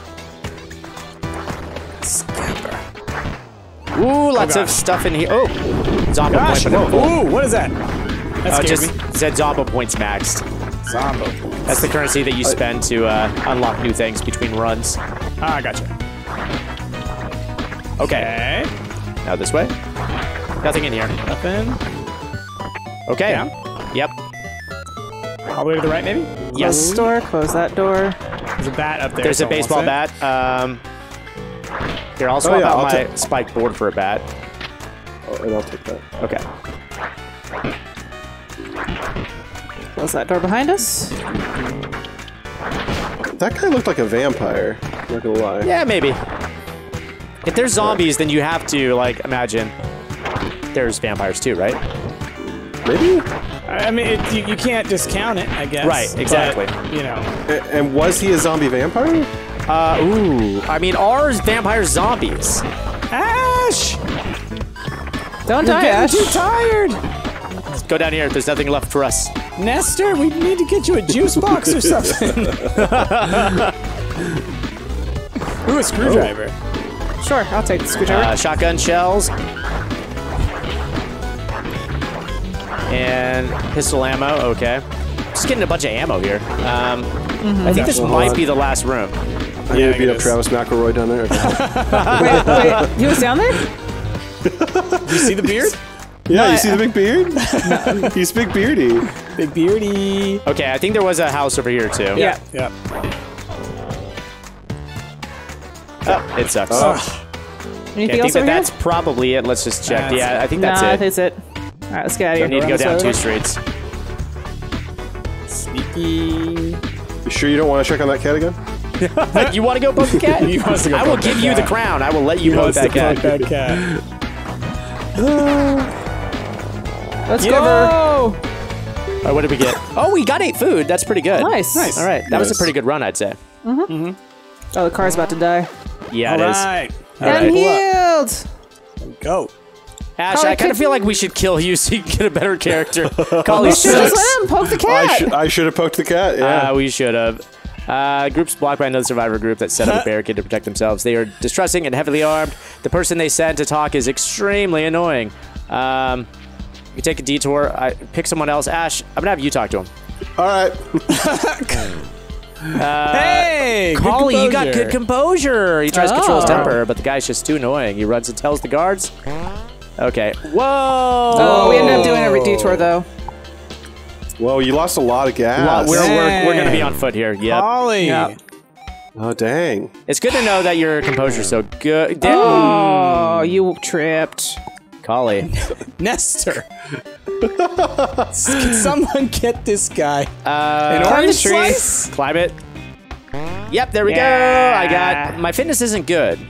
Ooh, lots oh, of stuff in here. Oh, zombie. Ooh, what is that? That uh, just me. Said Zombo points maxed. Zombo points. That's the currency that you spend to uh, unlock new things between runs. Ah, I gotcha. Okay. okay. Now this way. Nothing in here. Nothing. Okay. Yeah. Yep. All the way to the right, maybe? Yes. Close door. Close that door. There's a bat up there. There's a baseball bat. Um, here, I'll swap oh, yeah, out I'll my spiked board for a bat. Oh, and I'll take that. Okay. Close that door behind us. That guy looked like a vampire. Not gonna lie. Yeah, maybe. If there's zombies, then you have to, like, imagine there's vampires too, right? Maybe? I mean, it, you, you can't discount it, I guess. Right, exactly. But, you know. And, and was he a zombie vampire? Uh, ooh. I mean, are vampires zombies? Ash! Don't die, Ash. You're tired. Let's go down here. There's nothing left for us. Nestor, we need to get you a juice box or something. Ooh, a screwdriver. Oh. Sure, I'll take the screwdriver. Uh, shotgun shells. And pistol ammo, okay. Just getting a bunch of ammo here. Um, mm-hmm. I think this might be the last room. I need to beat up Travis McElroy down there. Wait, wait, he was down there? You see the beard? Yeah, no, you see the big beard? No. He's big beardy. Big beardy. Okay, I think there was a house over here too. Yeah. Yeah. Oh, it sucks. Oh. Anything okay, I think else that over that's here? Probably it. Let's just check. Uh, yeah, I think that's nah, it. That's it. All right, let's get out of here. I need to go down two streets. Sneaky. You sure you don't want to check on that cat again? Like, you want to go poke the cat? You want to go I will give you cat. The crown. I will let you poke that, that cat. Let's Yo! Go. All right, what did we get? Oh, we got eight food. That's pretty good. Nice. Nice. All right, that nice. Was a pretty good run, I'd say. Mm-hmm. Mm-hmm. Oh, the car's about to die. Yeah, All it right. is. All right. I'm healed. Go. Ash, Collie I kind of feel like we should kill you so you can get a better character. Collie should just let him poke the cat. I, sh I should have poked the cat. Yeah, uh, we should have. Uh, groups blocked by another survivor group that set up a barricade to protect themselves. They are distrusting and heavily armed. The person they sent to talk is extremely annoying. Um, you take a detour. I pick someone else. Ash, I'm gonna have you talk to him. All right. uh, hey, Collie, you got good composure. He tries oh. to control his temper, but the guy's just too annoying. He runs and tells the guards. Okay. Whoa! Oh, we ended up doing every detour, though. Whoa, you lost a lot of gas. We're, we're, we're going to be on foot here. Yep. Collie! Yep. Oh, dang. It's good to know that your composure's so good. Oh, you tripped. Collie. Nestor. Can someone get this guy? Uh, An orange tree. Climb it. Yep, there we yeah. go. I got... My fitness isn't good.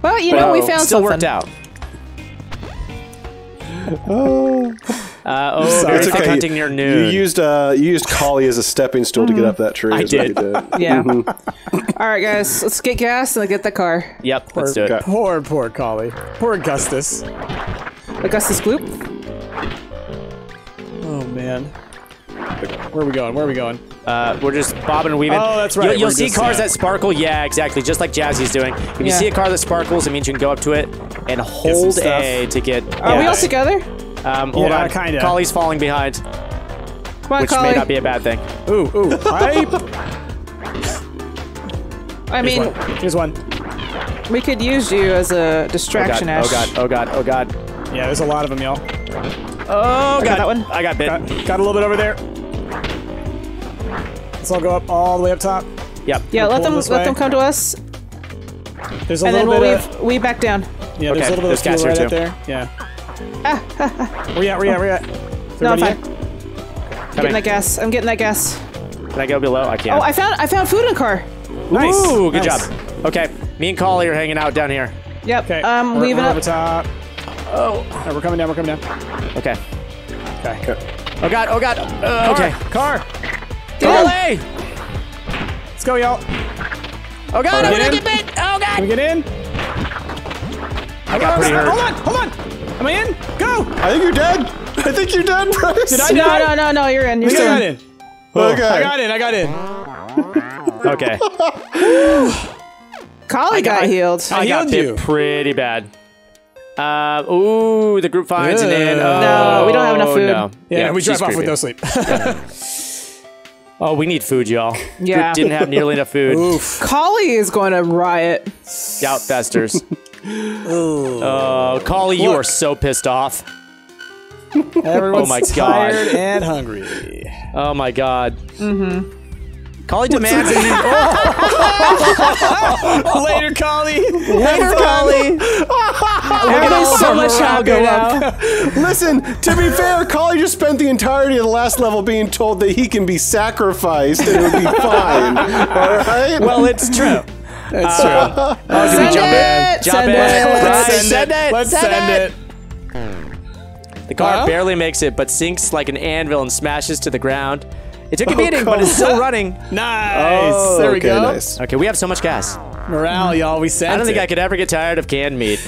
Well, you but know, we found still something. Still worked out. Oh, uh, oh very thick okay. hunting near noon. You used, uh, you used Collie as a stepping stool mm-hmm. to get up that tree. I did. did. Yeah. Mm-hmm. All right, guys, let's get gas and let's get the car. Yep, poor, let's do it. Poor, poor Collie. Poor Augustus. Augustus Gloop. Oh, man. Where are we going? Where are we going? Uh, we're just bobbing and weaving. Oh, that's right. You'll, you'll see just, cars yeah. that sparkle. Yeah, exactly. Just like Jazzy's doing. If yeah. you see a car that sparkles, it means you can go up to it and hold A to get. Are yeah. we all together? Um, hold yeah, on. Kinda. Collie's falling behind. Come on, which Collie. May not be a bad thing. Ooh, ooh. Right? I mean, here's one. Here's one. We could use you as a distraction, Ash. Oh, oh, God. Oh, God. Oh, God. Yeah, there's a lot of them, y'all. Oh, I God. Got that one. I got bit. Got, got a little bit over there. So I'll go up all the way up top. Yep. Yeah, let them let way. them come to us. There's a and little then we'll bit weave, of... weave back down. Yeah, okay. There's a little bit there's of fuel right up there. Yeah. Ah, ah, ah. Where you at, where you at, where you at? Is no, I'm fine. I'm getting that gas. I'm getting that gas. Can I go below? I can't. Oh, I found I found food in the car. Nice. Ooh, good nice. job. Okay, me and Collie are hanging out down here. Yep, okay. um, we're leaving up. Over top. Oh. Right, we're coming down, we're coming down. Okay. Okay. Good. Oh, God, oh, God. Uh, okay. Car. Collie! Let's go, y'all. Oh, God, I'm gonna get bit! Oh, God! Can we get in? I got pretty hurt. Hold on, hold on! Am I in? Go! I think you're dead. I think you're dead, Bryce. Did I die? No, no, no, no, you're in. You're still in. Okay. I got in, I got in. Okay. Collie got healed. I got hit pretty bad. Uh, ooh, the group finds an in. No, we don't have enough food. Yeah, we drive off with no sleep. Oh, we need food, y'all. Yeah. Didn't have nearly enough food. Oof. Collie is going to riot. Doubt festers. Oh, Collie, Look. you are so pissed off. Everyone's oh my tired God. and hungry. Oh, my God. Mm-hmm. Collie demands... He, oh. Later, Collie. Later, Collie. There's so much hunger now. Listen, to be fair, Collie just spent the entirety of the last level being told that he can be sacrificed and it would be fine. All right? Well, it's true. It's uh, true. Oh, send we jump it! In? Jump send in. It! Let's send it! Let's send it! The car huh? barely makes it, but sinks like an anvil and smashes to the ground. It took a beating, oh, but it's still running. Nice. Oh, there we okay, go. Nice. Okay, we have so much gas. Morale, y'all. We sent it. I don't think it. I could ever get tired of canned meat.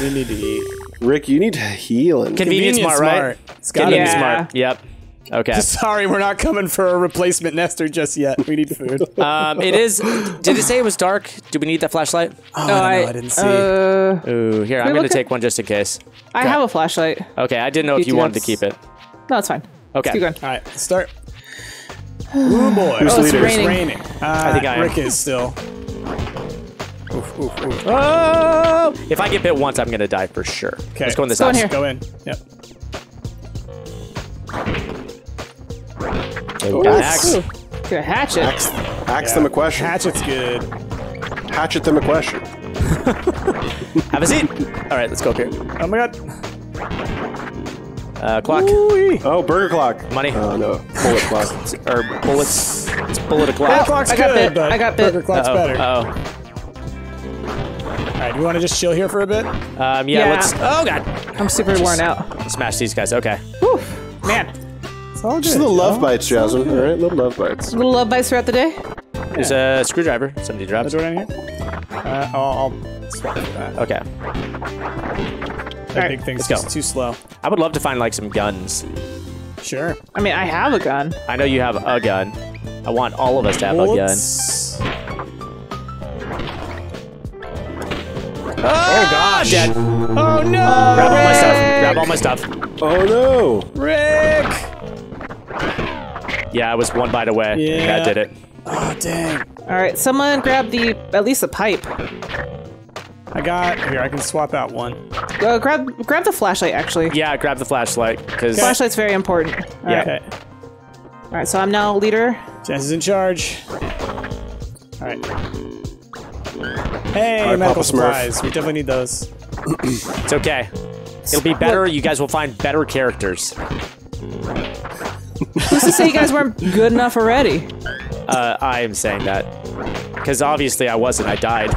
We need to eat. Rick, you need healing. Convenience, Convenience smart, smart, right? It's gotta Convenience be smart. Yep. Okay. Sorry, we're not coming for a replacement Nestor just yet. We need food. um, it is. Did it say it was dark? Do we need that flashlight? Oh, no, I, I didn't see. Uh, Ooh, here, I'm gonna take at... one just in case. I okay. have a flashlight. Okay, I didn't know if you wanted to keep it. No, it's fine. Okay. Let's keep going. All right, let's start. Ooh boy! Who's oh, leader? It's raining. It's raining. Uh, I think I am. Rick is still. Oof, oof, oof. Oh! If I get bit once, I'm gonna die for sure. Okay, let's go in this house. Go in. Yep. Oh, axe. Gonna hatch it. Axe, axe yeah. them a question. Hatchet's good. Hatchet them a question. Have a seat. All right, let's go up here. Oh my god. Uh, clock. Ooh-wee. Oh, burger clock. Money. Oh uh, no, bullet clock. It's, or bullets. It's bullet o'clock. Bullet clock's I got good, bit. I got bit. Burger clock's uh-oh, better. Uh-oh. All right, do you want to just chill here for a bit? Um, yeah, yeah. Let's. Oh god, I'm super just worn out. Smash these guys. Okay. Whew. Man. It's all good. Just little love oh, bites, Jasmine. All, all right, little love bites. Little love bites throughout the day. Yeah. There's a screwdriver. Somebody dropped. Is there one in here? Uh, I'll, I'll swap it back. Okay. That right, big thing's just go. too slow. I would love to find like some guns. Sure. I mean, I have a gun. I know you have a gun. I want all of us to have Whoops. a gun. Oh, oh gosh! Dead. Oh no! Grab all my stuff. Grab all my stuff. Oh no! Rick! Yeah, I was one bite away. Yeah, I did it. Oh dang! All right, someone grab the at least the pipe. I got here. I can swap out one. Well, grab grab the flashlight actually. Yeah, grab the flashlight because okay. flashlight's very important. All yeah. Right. Okay. All right, so I'm now leader. Jess is in charge. All right. Hey, right, medical supplies. We definitely need those. It's okay. It'll be better. What? You guys will find better characters. Who's to say you guys weren't good enough already? Uh, I am saying that because obviously I wasn't. I died.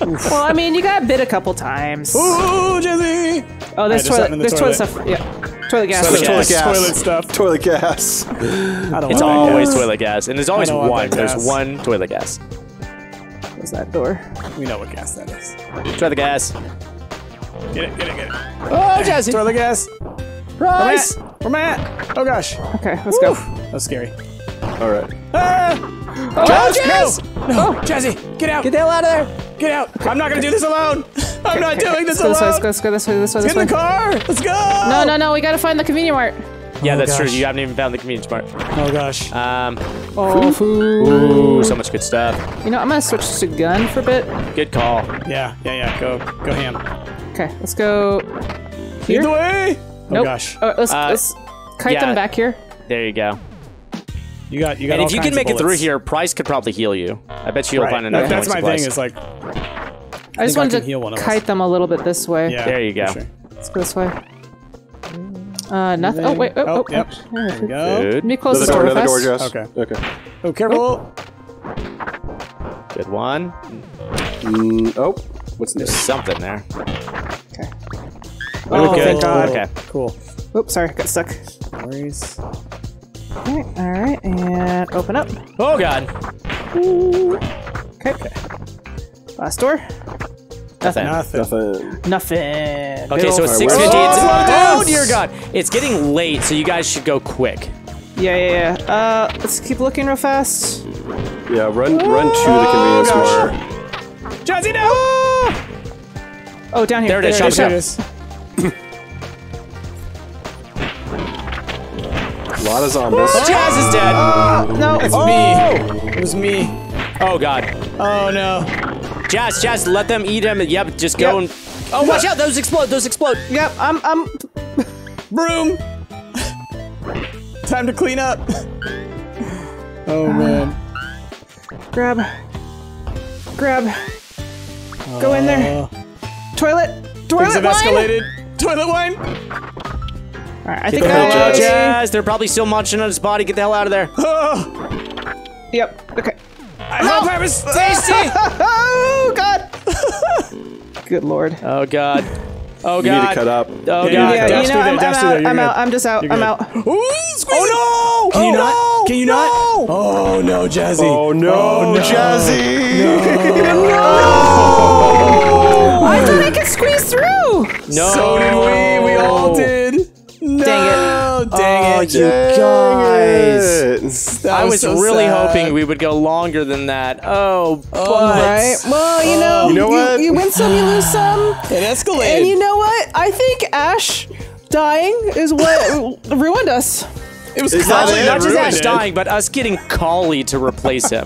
Well, I mean, you got bit a couple times. Ooh, Jesse! Oh, there's right, toilet. There's toilet. toilet stuff. Yeah, toilet gas. Toilet, toilet gas. gas. Toilet stuff. Toilet gas. I don't it's always gas. toilet gas, and there's always one. There's gas. one toilet gas. Where's that door? We know what gas that is. Toilet gas. Get it! Get it! Get it! Oh, Jesse! Toilet gas. Rise! Where am I at? Oh gosh. Okay, let's Woo. go. That was scary. All right. Ah! Oh, Josh, Jess! No! no. Oh. Jesse, get out! Get the hell out of there! Get out! Okay. I'm not gonna do this alone! I'm okay, not okay. doing this let's alone! Go this way, let's go this way, this way, this way. Let's get in the car! Let's go! No, no, no, we gotta find the convenience mart. Yeah, oh, that's gosh. true. You haven't even found the convenience mart. Oh, gosh. Um, oh, food. Ooh, so much good stuff. You know, I'm gonna switch to gun for a bit. Good call. Yeah, yeah, yeah. Go, go ham. Okay, let's go here. Lead the way! Oh, nope. gosh. Oh, let's, uh, let's kite yeah. them back here. There you go. You got, you got and if you can make bullets. it through here, Price could probably heal you. I bet you'll right. find another. That's my supplies. thing. Is like, I, I just wanted to kite them a little bit this way. Yeah, there you go. Sure. Let's go this way. Uh, nothing. Oh wait. Oh, oh, oh yep. Oh. There we go. Let me close the door. Another door, Jess. Okay. Okay. Oh, careful. Oh. Good one. Mm, oh, what's this? There's something there. Okay. Oh, okay. Good. God. Okay. Cool. Oops, sorry, got stuck. No worries. Alright, alright, and open up. Oh god! Ooh. Okay. okay. Last door. Nothing. Nothing. Nothing. Nothing. Okay, so it's six fifteen. Oh, oh dear god! It's getting late, so you guys should go quick. Yeah, yeah, yeah. Uh, let's keep looking real fast. Yeah, run oh, run to the convenience store. Jazzy, no! Oh, down here. There it is. There it shop is. Shop. A lot of zombies. Oh, Jazz is dead. Oh, no, it's oh. me. It was me. Oh god. Oh no. Jazz, Jazz, let them eat him. Yep, just go yep. and. Oh, watch out! Those explode. Those explode. Yep, I'm, I'm. Broom. Time to clean up. Oh uh, man. Grab. Grab. Uh, go in there. Toilet. Toilet things have escalated. Toilet wine. Alright, I think I Jazz. They're probably still munching on his body. Get the hell out of there. Oh. Yep. Okay. I hope I was tasty. Oh god. Good lord. Oh god. Oh, God. You need to cut up. Oh, God. Yeah, yeah, you know, I'm, I'm out. I'm out. I'm just out. I'm out. Ooh, squeeze. Oh, no. Can you not? Can you not? Oh, no, Jazzy. Oh, no, Jazzy. No. I thought I could squeeze through. No. So did we. We all did. No. Dang it. Dang it. You guys. I was really hoping we would go longer than that. Oh, but. Well, you know. You know what? You win some, you lose some. It escalated. And you know what? I think Ash dying is what ruined us. It was Collie, not just Ash dying, but us getting Collie to replace him.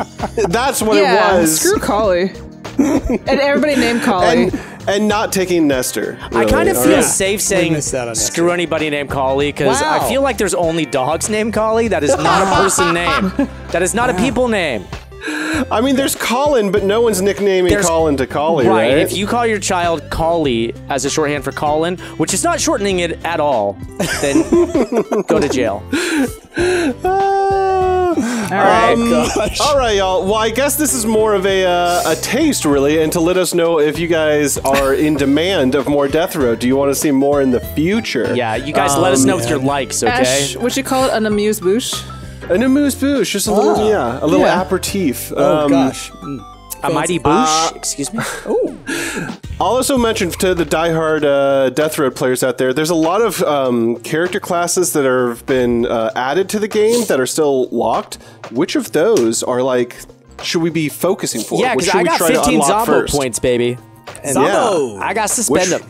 That's what yeah, it was. Screw Collie. And everybody named Collie. And, and not taking Nestor. Really. I kind of feel right. safe saying screw anybody named Collie, because wow. I feel like there's only dogs named Collie. That is not a person name. That is not wow. a people name. I mean, there's Colin, but no one's nicknaming there's, Colin to Collie, right? Right, if you call your child Collie as a shorthand for Colin, which is not shortening it at all, then go to jail. Alright, um, alright, y'all. Well, I guess this is more of a uh, a taste, really, and to let us know if you guys are in demand of more Death Road. Do you want to see more in the future? Yeah, you guys um, let us know with your likes, okay? Ash, would you call it an amuse-bouche? An amuse-bouche, just a oh. little, yeah, a little yeah. aperitif. Oh um, gosh, a mighty bouche. Uh, Excuse me. Oh. I'll also mention to the diehard uh, Death Road players out there, there's a lot of um, character classes that have been uh, added to the game that are still locked. Which of those are like should we be focusing for? Yeah, because I we got try fifteen Zombo first? Points, baby. And Zombo. Yeah, I got suspend them.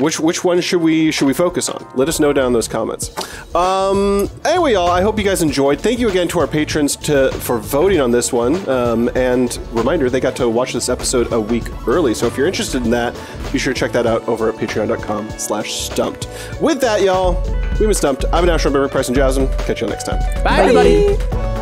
Which which one should we should we focus on? Let us know down in those comments. Um, anyway, y'all, I hope you guys enjoyed. Thank you again to our patrons to for voting on this one. Um, and reminder, they got to watch this episode a week early. So if you're interested in that, be sure to check that out over at patreon dot com slash stumpt. With that, y'all, we've been Stumpt. I've been Ash, Price, and Jasmine. Catch you all next time. Bye, Bye everybody.